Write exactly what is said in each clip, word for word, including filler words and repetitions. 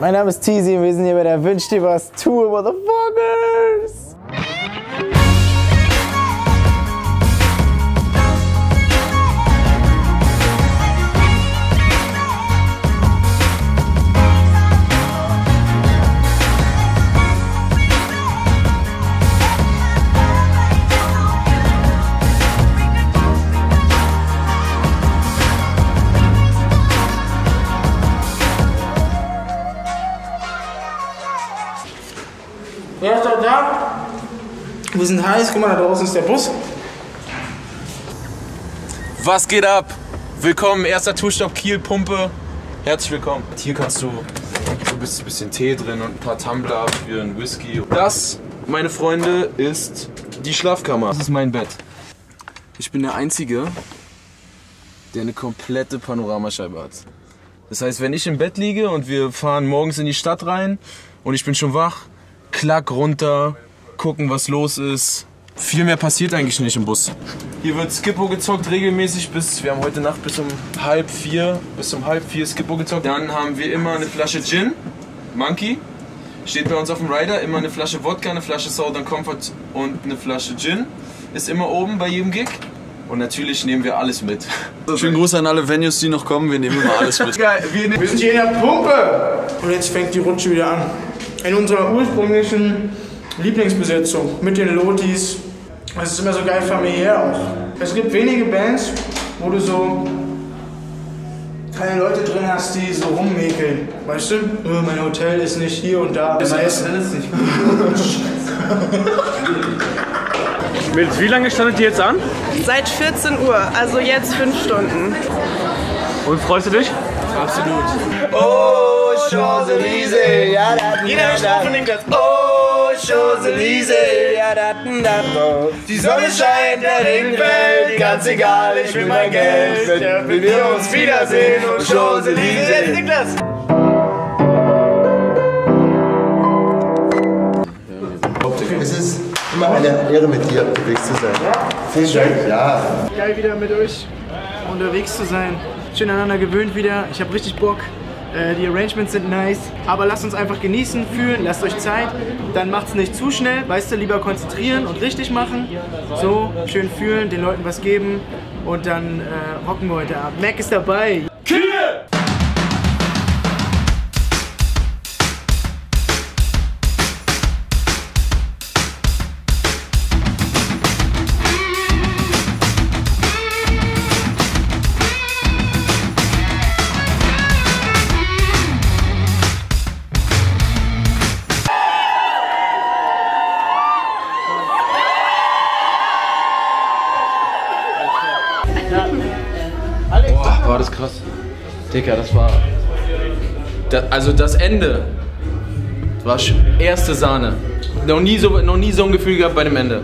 Mein Name ist Teesy und wir sind hier bei der Wünschdirwas Tour, Motherfuckers! Ja, ist doch da. Wir sind heiß. Guck mal, da draußen ist der Bus. Was geht ab? Willkommen, erster Tourstopp Kiel-Pumpe. Herzlich willkommen. Hier kannst du, du bist ein bisschen Tee drin und ein paar Tumbler für einen Whisky. Das, meine Freunde, ist die Schlafkammer. Das ist mein Bett. Ich bin der Einzige, der eine komplette Panoramascheibe hat. Das heißt, wenn ich im Bett liege und wir fahren morgens in die Stadt rein und ich bin schon wach, klack runter, gucken, was los ist. Viel mehr passiert eigentlich nicht im Bus. Hier wird Skippo gezockt regelmäßig bis, wir haben heute Nacht bis um halb vier, bis um halb vier Skippo gezockt. Dann haben wir immer eine Flasche Gin, Monkey, steht bei uns auf dem Rider, immer eine Flasche Wodka, eine Flasche Southern Comfort und eine Flasche Gin. Ist immer oben bei jedem Gig. Und natürlich nehmen wir alles mit. Schönen Gruß an alle Venues, die noch kommen, wir nehmen immer alles mit. Wir sind hier in der Pumpe! Und jetzt fängt die Rutsche wieder an. In unserer ursprünglichen Lieblingsbesetzung mit den Lotis. Es ist immer so geil familiär aus. Es gibt wenige Bands, wo du so keine Leute drin hast, die so rummäkeln. Weißt du? Oh, mein Hotel ist nicht hier und da. Das Essen ist nicht gut. Wie lange standet ihr jetzt an? Seit vierzehn Uhr, also jetzt fünf Stunden. Und freust du dich? Absolut. Oh! Chose Lise, ja da. Jeder Spruch von Niklas. Oh, Chose Lise, ja da. Die Sonne scheint, der Regen fällt, ganz egal, ich will mein Geld. Wenn wir uns wiedersehen und Chose Lise, Niklas. Es ist immer eine Ehre, mit dir unterwegs zu sein. Ja. Vielen Dank. Ja. Geil, wieder mit euch unterwegs zu sein. Schön aneinander gewöhnt wieder. Ich habe richtig Bock. Die Arrangements sind nice, aber lasst uns einfach genießen, fühlen, lasst euch Zeit, dann macht's nicht zu schnell, weißt du, lieber konzentrieren und richtig machen, so schön fühlen, den Leuten was geben und dann äh, hocken wir heute ab. Mac ist dabei! Kiel! Boah, war das krass. Digga, das war... Da, also das Ende war erste Sahne. Noch nie, so, noch nie so ein Gefühl gehabt bei dem Ende.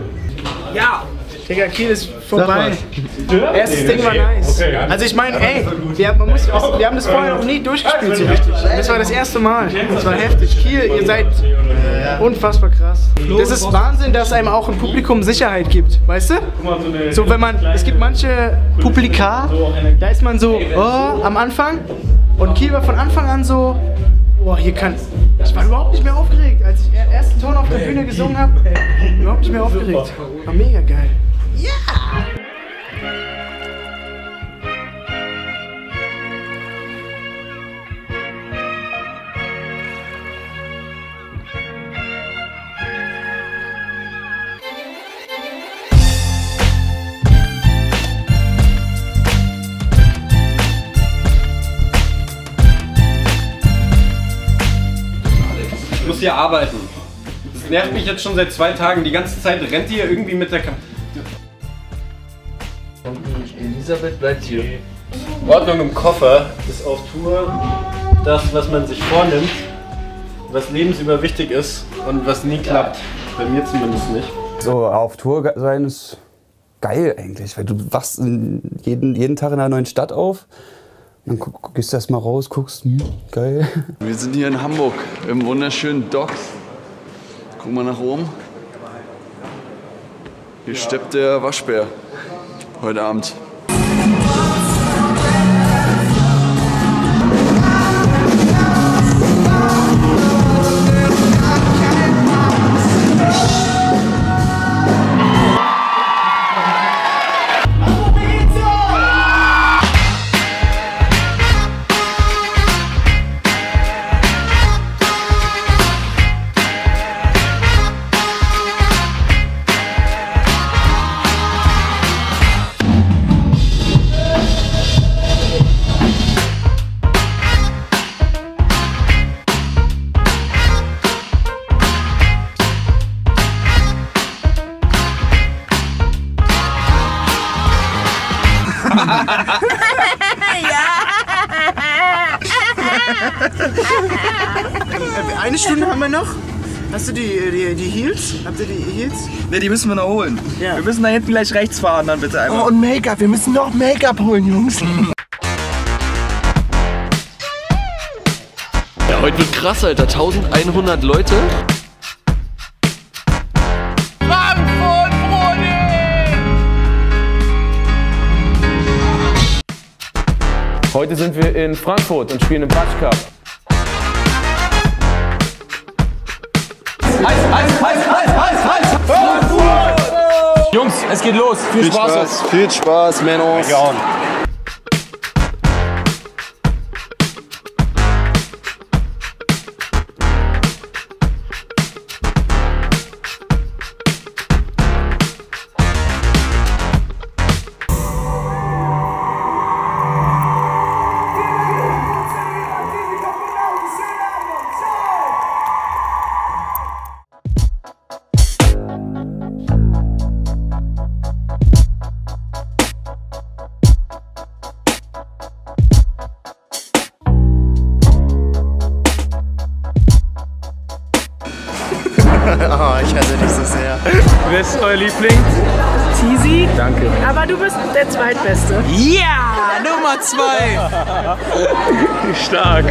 Ja! Digga, Kiel ist vorbei. Erstes Ding war nice. Also ich meine, ey, wir haben, man muss, wir haben das vorher noch nie durchgespielt so richtig. Das war das erste Mal. Das war heftig. Kiel, ihr seid unfassbar krass. Das ist Wahnsinn, dass einem auch im Publikum Sicherheit gibt, weißt du? So wenn man, es gibt manche Publika, da ist man so, oh, am Anfang. Und Kiel war von Anfang an so, boah, hier kann... Ich war überhaupt nicht mehr aufgeregt, als ich den ersten Ton auf der Bühne gesungen habe. Überhaupt nicht mehr aufgeregt. War mega geil. Ja! Yeah! Ich muss hier arbeiten. Das nervt mich jetzt schon seit zwei Tagen. Die ganze Zeit rennt ihr irgendwie mit der Kamera. Isabeth bleibt hier. Ordnung im Koffer ist auf Tour das, was man sich vornimmt, was lebensüberwichtig ist und was nie klappt. Bei mir zumindest nicht. So, auf Tour sein ist geil eigentlich, weil du wachst jeden, jeden Tag in einer neuen Stadt auf, dann gehst du erstmal raus, guckst, hm, geil. Wir sind hier in Hamburg, im wunderschönen Docks. Guck mal nach oben. Hier steppt der Waschbär heute Abend. eine Stunde haben wir noch. Hast du die, die, die Heels? Habt ihr die Heels? Ne, die müssen wir noch holen. Ja. Wir müssen da hinten gleich rechts fahren, dann bitte einmal. Oh, und Make-up. Wir müssen noch Make-up holen, Jungs. Ja, heute wird krass, Alter. eintausendeinhundert Leute. Heute sind wir in Frankfurt und spielen im Batschkapp. Heiß, heiß, heiß, heiß, heiß, heiß! Frankfurt! Jungs, es geht los. Viel, viel Spaß. Spaß. Viel Spaß, Männer. Ja. Oh, ich hasse dich so sehr. Wer ist euer Liebling? Teesy. Danke. Aber du bist der Zweitbeste. Ja, yeah, Nummer zwei. Stark.